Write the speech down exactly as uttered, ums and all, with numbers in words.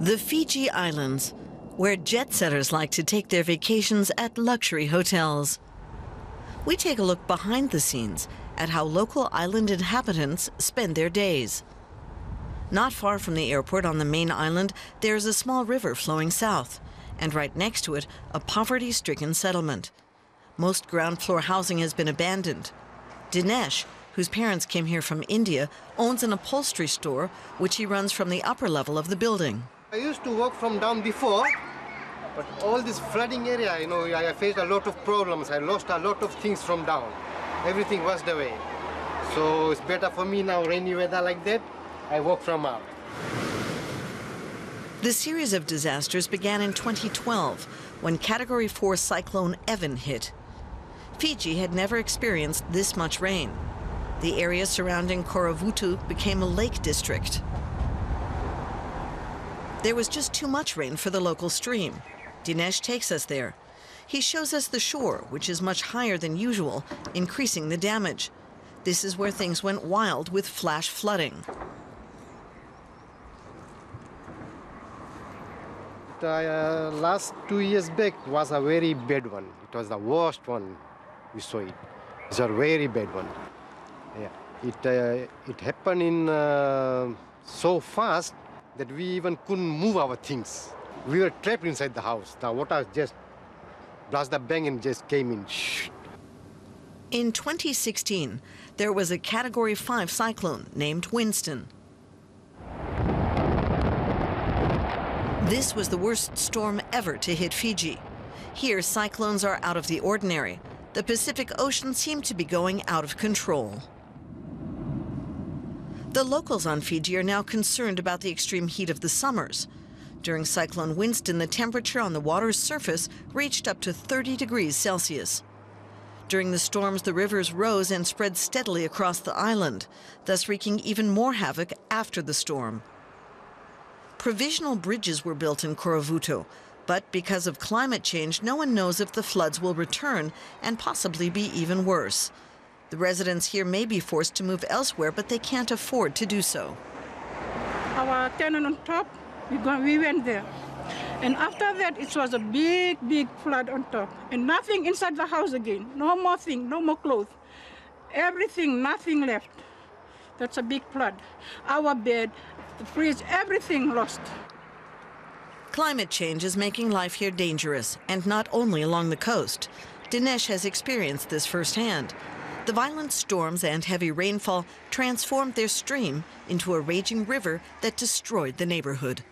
The Fiji Islands, where jet setters like to take their vacations at luxury hotels. We take a look behind the scenes at how local island inhabitants spend their days. Not far from the airport on the main island, there is a small river flowing south, and right next to it, a poverty-stricken settlement. Most ground floor housing has been abandoned. Dinesh, whose parents came here from India, owns an upholstery store, which he runs from the upper level of the building. I used to work from down before, but all this flooding area, you know, I faced a lot of problems. I lost a lot of things from down. Everything washed away. So it's better for me now, rainy weather like that, I work from up. This series of disasters began in twenty twelve, when Category four Cyclone Evan hit. Fiji had never experienced this much rain. The area surrounding Koravutu became a lake district. There was just too much rain for the local stream. Dinesh takes us there. He shows us the shore, which is much higher than usual, increasing the damage. This is where things went wild with flash flooding. Uh, last two years back was a very bad one. It was the worst one we saw it. It's a very bad one. Yeah. It, uh, it happened in uh, so fast that we even couldn't move our things. We were trapped inside the house. The water just blast the bank and just came in. In twenty sixteen, there was a Category five cyclone named Winston. This was the worst storm ever to hit Fiji. Here, cyclones are out of the ordinary. The Pacific Ocean seemed to be going out of control. The locals on Fiji are now concerned about the extreme heat of the summers. During Cyclone Winston, the temperature on the water's surface reached up to thirty degrees Celsius. During the storms, the rivers rose and spread steadily across the island, thus wreaking even more havoc after the storm. Provisional bridges were built in Koravutu, but because of climate change, no one knows if the floods will return and possibly be even worse. The residents here may be forced to move elsewhere, but they can't afford to do so. Our tenant on top, we, go, we went there. And after that, it was a big, big flood on top. And nothing inside the house again. No more thing, no more clothes. Everything, nothing left. That's a big flood. Our bed, the fridge, everything lost. Climate change is making life here dangerous, and not only along the coast. Dinesh has experienced this firsthand. The violent storms and heavy rainfall transformed their stream into a raging river that destroyed the neighborhood.